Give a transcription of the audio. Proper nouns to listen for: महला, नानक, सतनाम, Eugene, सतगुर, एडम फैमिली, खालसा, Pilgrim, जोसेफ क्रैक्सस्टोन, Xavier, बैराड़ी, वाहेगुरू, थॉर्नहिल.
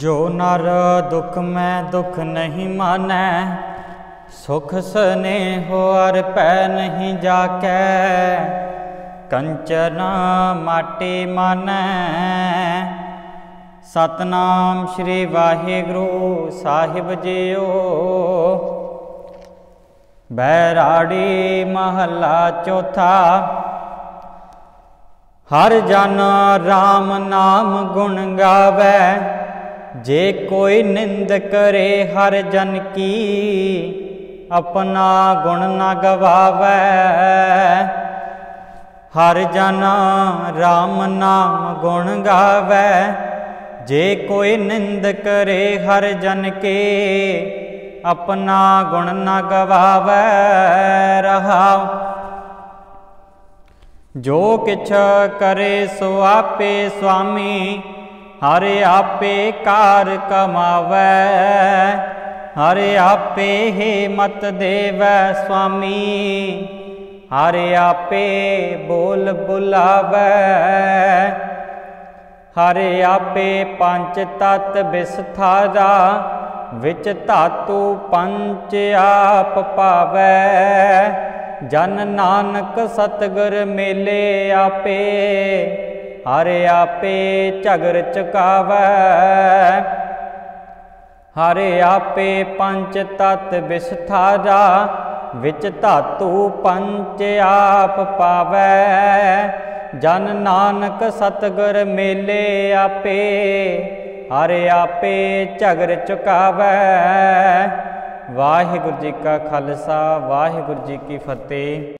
जो नर दुख में दुख नहीं माने, सुख स्नेहो अर पै नहीं जाके। कंचन माटी माने, सतनाम श्री वाहेगुरू साहिब जीओ। बैराड़ी महला चौथा। हर जन राम नाम गुण गावे, जे कोई निंद करे हर जन की। अपना गुण न गवावे, हर जन राम नाम गुण गावे। जे कोई निंद करे हर जन के, अपना गुण न गवावे। रहा जो किछ करे सो आपे स्वामी, हर आपे कार कमावै। हर आपे हिम्मत देवै स्वामी, हर आपे बोल बुलावै। हर आपे पंच तत्त विस्तारा, विच धातु पंच आप पावै। जन नानक सतगुर मिले आपे, हर आपे झगर चुकावै। हर आपे पंच तत्त विस्तारा, विच धातु पंच आप पावै। जन नानक सतगुर मिले आपे, हर आपे झगर चुकावै। वाहेगुरू जी का खालसा, वाहेगुरू जी की फतेह।